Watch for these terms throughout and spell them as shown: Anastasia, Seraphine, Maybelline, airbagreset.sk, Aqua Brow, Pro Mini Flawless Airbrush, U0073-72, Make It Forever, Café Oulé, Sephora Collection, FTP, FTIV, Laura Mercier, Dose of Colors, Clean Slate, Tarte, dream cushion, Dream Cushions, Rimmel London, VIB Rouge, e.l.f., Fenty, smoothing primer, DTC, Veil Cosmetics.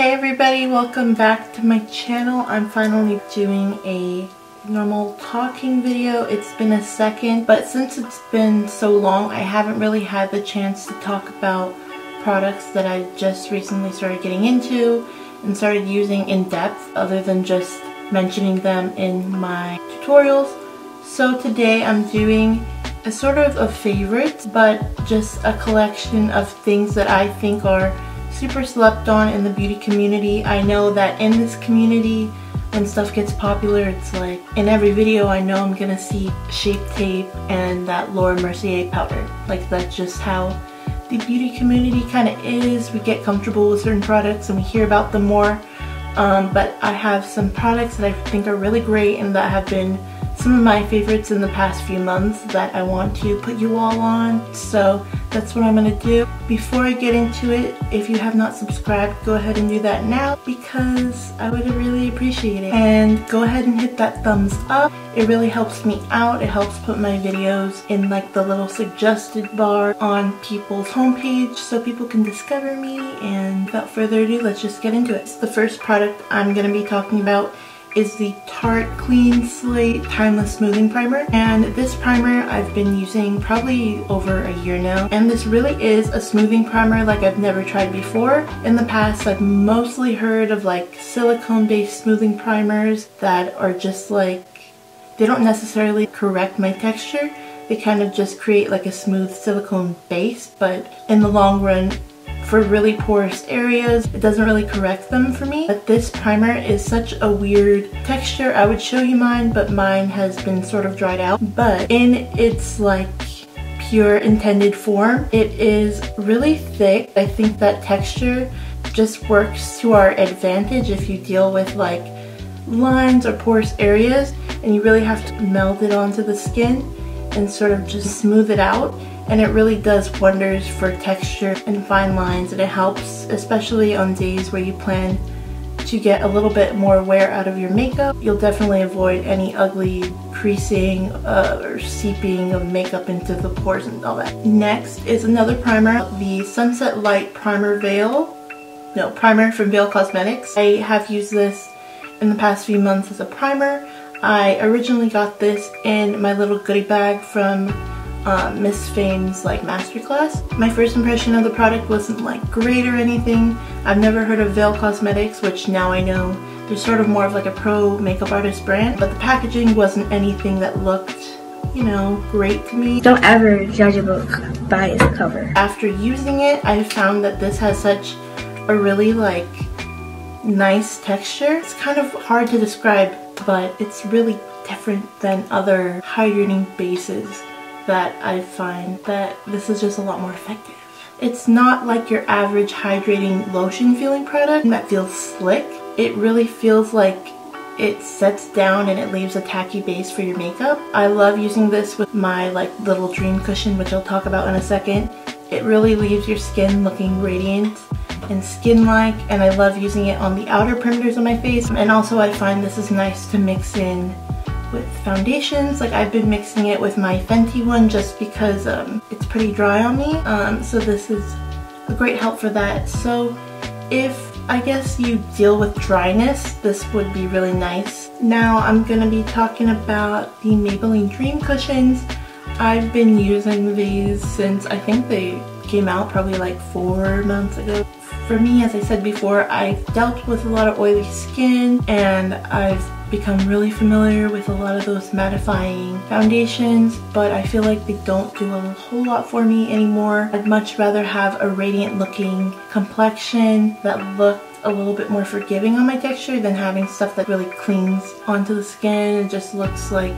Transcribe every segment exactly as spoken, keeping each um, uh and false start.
Hey everybody, welcome back to my channel. I'm finally doing a normal talking video. It's been a second, but since it's been so long, I haven't really had the chance to talk about products that I just recently started getting into and started using in depth, other than just mentioning them in my tutorials. So today I'm doing a sort of a favorites, but just a collection of things that I think are super slept on in the beauty community. I know that in this community, when stuff gets popular, it's like in every video I know I'm gonna see Shape Tape and that Laura Mercier powder. Like, that's just how the beauty community kind of is. We get comfortable with certain products and we hear about them more. Um, but I have some products that I think are really great and that have been some of my favorites in the past few months that I want to put you all on. So that's what I'm gonna do. Before I get into it, if you have not subscribed, go ahead and do that now because I would really appreciate it. And go ahead and hit that thumbs up. It really helps me out. It helps put my videos in like the little suggested bar on people's homepage so people can discover me. And without further ado, let's just get into it. The first product I'm gonna be talking about is the Tarte Clean Slate Timeless Smoothing Primer, and this primer I've been using probably over a year now, and this really is a smoothing primer like I've never tried before. In the past I've mostly heard of like silicone based smoothing primers that are just like, they don't necessarily correct my texture, they kind of just create like a smooth silicone base, but in the long run, for really porous areas, it doesn't really correct them for me. But this primer is such a weird texture. I would show you mine, but mine has been sort of dried out. But in its like pure intended form, it is really thick. I think that texture just works to our advantage if you deal with like lines or porous areas, and you really have to meld it onto the skin and sort of just smooth it out. And it really does wonders for texture and fine lines, and it helps especially on days where you plan to get a little bit more wear out of your makeup. You'll definitely avoid any ugly creasing uh, or seeping of makeup into the pores and all that. Next is another primer, the Sunset Light Primer Veil, no, primer from Veil Cosmetics. I have used this in the past few months as a primer. I originally got this in my little goodie bag from Uh, Miss Fame's like masterclass. My first impression of the product wasn't like great or anything. I've never heard of Veil Cosmetics, which now I know they're sort of more of like a pro makeup artist brand, but the packaging wasn't anything that looked, you know, great to me. Don't ever judge a book by its cover. After using it, I found that this has such a really like nice texture. It's kind of hard to describe, but it's really different than other hydrating bases that I find, that this is just a lot more effective. It's not like your average hydrating lotion feeling product that feels slick. It really feels like it sets down and it leaves a tacky base for your makeup. I love using this with my like little Dream Cushion, which I'll talk about in a second. It really leaves your skin looking radiant and skin-like, and I love using it on the outer perimeters of my face. And also I find this is nice to mix in with foundations. Like, I've been mixing it with my Fenty one just because um, it's pretty dry on me, um, so this is a great help for that. So if I guess you deal with dryness, this would be really nice. Now I'm gonna be talking about the Maybelline Dream Cushions. I've been using these since I think they came out probably like four months ago. For me, as I said before, I've dealt with a lot of oily skin and I've become really familiar with a lot of those mattifying foundations, but I feel like they don't do a whole lot for me anymore. I'd much rather have a radiant looking complexion that looked a little bit more forgiving on my texture than having stuff that really clings onto the skin and just looks like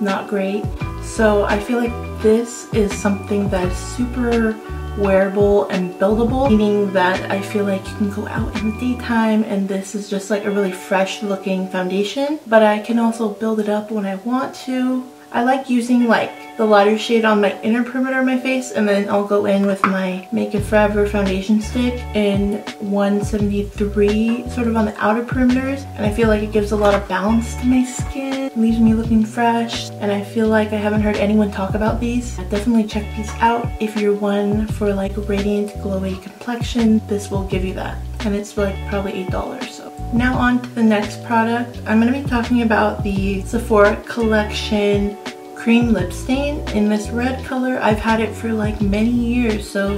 not great. So I feel like this is something that's super wearable and buildable, meaning that I feel like you can go out in the daytime and this is just like a really fresh looking foundation, but I can also build it up when I want to. I like using like the lighter shade on my inner perimeter of my face, and then I'll go in with my Make It Forever foundation stick in one seventy-three sort of on the outer perimeters, and I feel like it gives a lot of balance to my skin. It leaves me looking fresh, and I feel like I haven't heard anyone talk about these. Definitely check these out. If you're one for like radiant glowy complexion, this will give you that. and it's like probably eight dollars. So now on to the next product. I'm going to be talking about the Sephora Collection cream lip stain in this red color. I've had it for like many years, so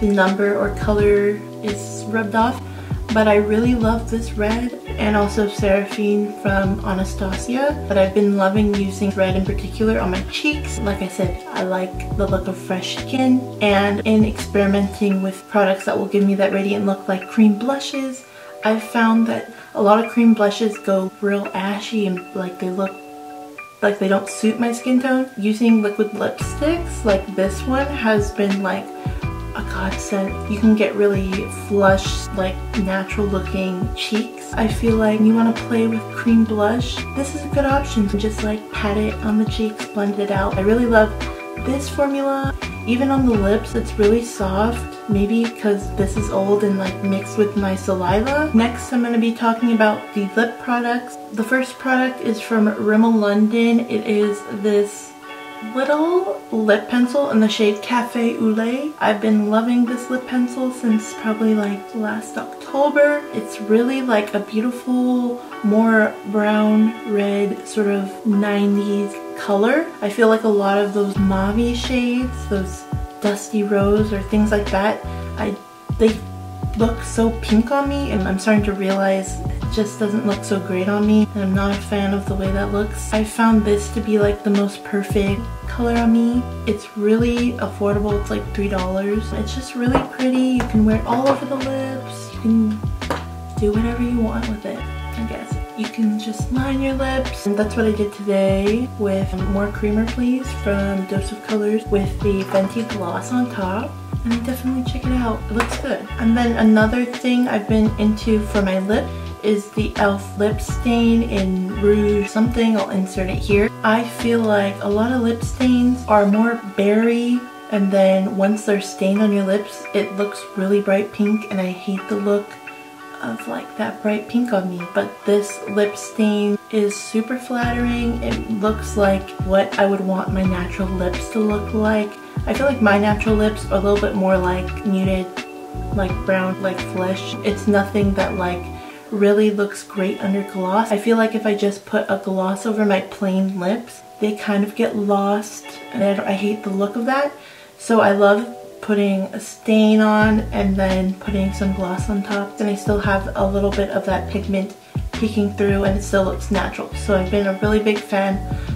the number or color is rubbed off, but I really love this red and also Seraphine from Anastasia. But I've been loving using red in particular on my cheeks. Like I said, I like the look of fresh skin, and in experimenting with products that will give me that radiant look like cream blushes, I've found that a lot of cream blushes go real ashy and like they look like they don't suit my skin tone. Using liquid lipsticks like this one has been like a godsend. You can get really flush, like natural looking cheeks. I feel like you want to play with cream blush, this is a good option to just like pat it on the cheeks, blend it out. I really love this formula. Even on the lips, it's really soft, maybe because this is old and like mixed with my saliva. Next, I'm going to be talking about the lip products. The first product is from Rimmel London. It is this little lip pencil in the shade Café Oulé. I've been loving this lip pencil since probably like last October. It's really like a beautiful, more brown, red, sort of nineties color. I feel like a lot of those mauve shades, those dusty rose or things like that, I they look so pink on me, and I'm starting to realize it just doesn't look so great on me, and I'm not a fan of the way that looks. I found this to be like the most perfect color on me. It's really affordable, it's like three dollars. It's just really pretty. You can wear it all over the lips, you can do whatever you want with it, I guess. You can just line your lips, and that's what I did today with More Creamer Please from Dose of Colors with the Fenty gloss on top. And I definitely check it out, it looks good. And then another thing I've been into for my lip is the e l f lip stain in Rouge something. I'll insert it here. I feel like a lot of lip stains are more berry, and then once they're stained on your lips, it looks really bright pink, and I hate the look of like that bright pink on me. But this lip stain is super flattering. It looks like what I would want my natural lips to look like. I feel like my natural lips are a little bit more like muted, like brown, like flesh. It's nothing that like really looks great under gloss. I feel like if I just put a gloss over my plain lips, they kind of get lost, and I, I hate the look of that. So I love putting a stain on and then putting some gloss on top, and I still have a little bit of that pigment peeking through, and it still looks natural. So I've been a really big fan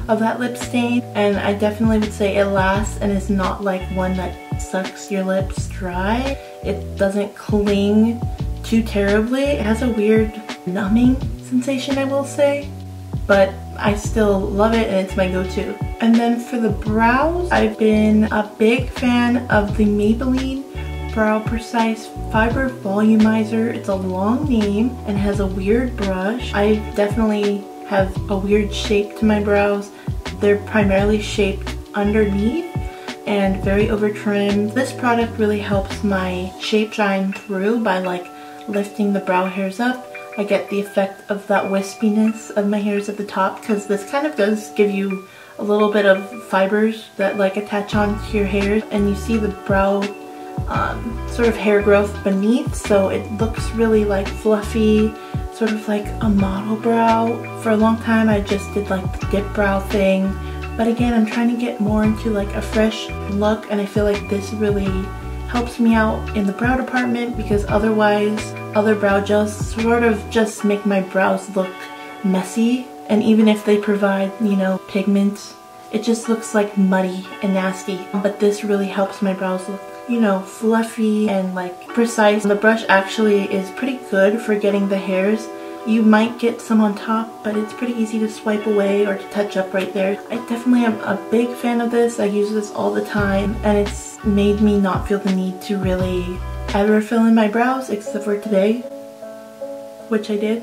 of that lip stain, and I definitely would say it lasts and is not like one that sucks your lips dry. It doesn't cling too terribly. It has a weird numbing sensation, I will say, but I still love it, and it's my go-to. And then for the brows, I've been a big fan of the Maybelline Brow Precise Fiber Volumizer. It's a long name and has a weird brush. I definitely have a weird shape to my brows. They're primarily shaped underneath and very over-trimmed. This product really helps my shape shine through by like lifting the brow hairs up. I get the effect of that wispiness of my hairs at the top, because this kind of does give you a little bit of fibers that like attach onto your hairs, and you see the brow um, sort of hair growth beneath, so it looks really like fluffy, sort of like a model brow. For a long time I just did like the dip brow thing, but again I'm trying to get more into like a fresh look, and I feel like this really helps me out in the brow department, because otherwise other brow gels sort of just make my brows look messy, and even if they provide, you know, pigment, it just looks like muddy and nasty. But this really helps my brows look, you know, fluffy and like precise. The brush actually is pretty good for getting the hairs. You might get some on top, but it's pretty easy to swipe away or to touch up right there. I definitely am a big fan of this. I use this all the time, and it's made me not feel the need to really ever fill in my brows, except for today, which I did.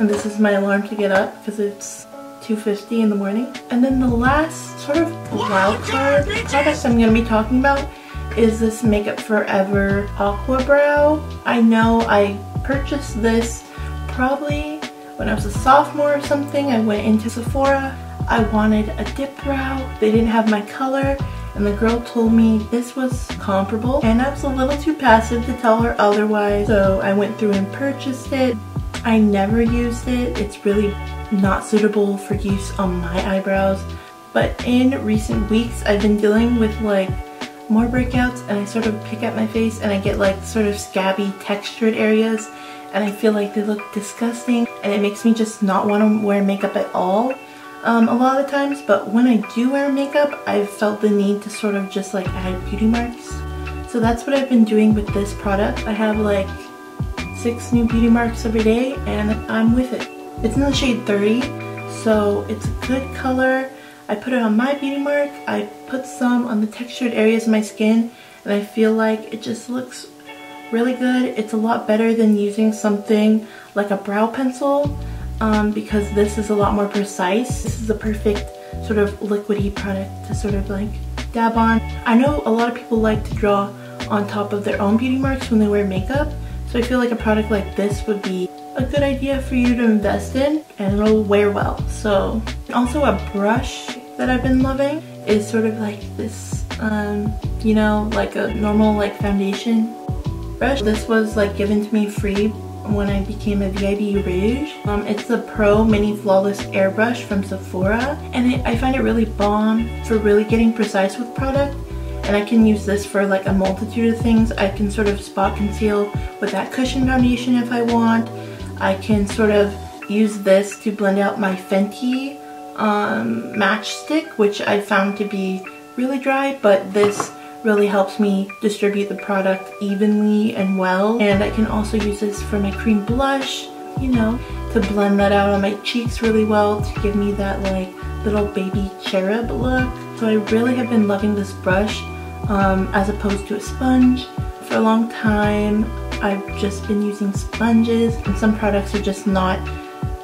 And this is my alarm to get up because it's two fifty in the morning. And then the last sort of wild card product I'm going to be talking about is this Make It Forever Aqua Brow. I know I purchased this probably when I was a sophomore or something. I went into Sephora, I wanted a dip brow, they didn't have my color, and the girl told me this was comparable, and I was a little too passive to tell her otherwise, so I went through and purchased it. I never used it. It's really not suitable for use on my eyebrows, but in recent weeks I've been dealing with like more breakouts, and I sort of pick at my face and I get like sort of scabby textured areas, and I feel like they look disgusting, and it makes me just not want to wear makeup at all um, a lot of times. But when I do wear makeup, I've felt the need to sort of just like add beauty marks. So that's what I've been doing with this product. I have like six new beauty marks every day, and I'm with it. It's in the shade thirty, so it's a good color. I put it on my beauty mark, I put some on the textured areas of my skin, and I feel like it just looks really good. It's a lot better than using something like a brow pencil um, because this is a lot more precise. This is the perfect sort of liquidy product to sort of like dab on. I know a lot of people like to draw on top of their own beauty marks when they wear makeup, so I feel like a product like this would be a good idea for you to invest in, and it'll wear well. So also a brush that I've been loving is sort of like this um you know, like a normal like foundation brush. This was like given to me free when I became a V I B Rouge. Um, it's the Pro Mini Flawless Airbrush from Sephora, and it, I find it really bomb for really getting precise with product, and I can use this for like a multitude of things. I can sort of spot conceal with that cushion foundation if I want. I can sort of use this to blend out my Fenty um, matchstick, which I found to be really dry, but this really helps me distribute the product evenly and well. And I can also use this for my cream blush, you know, to blend that out on my cheeks really well to give me that like little baby cherub look. So I really have been loving this brush um, as opposed to a sponge. For a long time I've just been using sponges, and some products are just not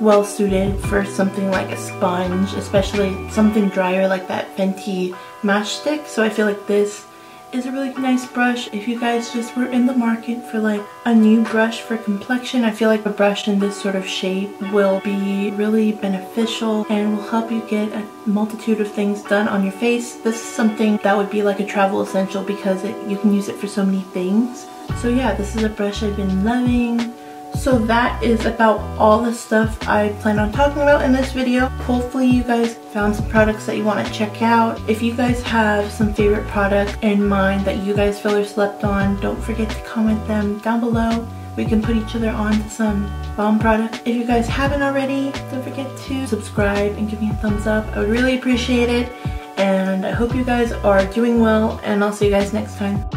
well suited for something like a sponge, especially something drier like that Fenty matchstick. So I feel like this is a really nice brush. If you guys just were in the market for like a new brush for complexion, I feel like a brush in this sort of shade will be really beneficial and will help you get a multitude of things done on your face. This is something that would be like a travel essential because it, you can use it for so many things. So yeah, this is a brush I've been loving. So that is about all the stuff I plan on talking about in this video. Hopefully you guys found some products that you want to check out. If you guys have some favorite products in mind that you guys feel are slept on, don't forget to comment them down below. We can put each other on to some bomb products. If you guys haven't already, don't forget to subscribe and give me a thumbs up. I would really appreciate it. And I hope you guys are doing well, and I'll see you guys next time.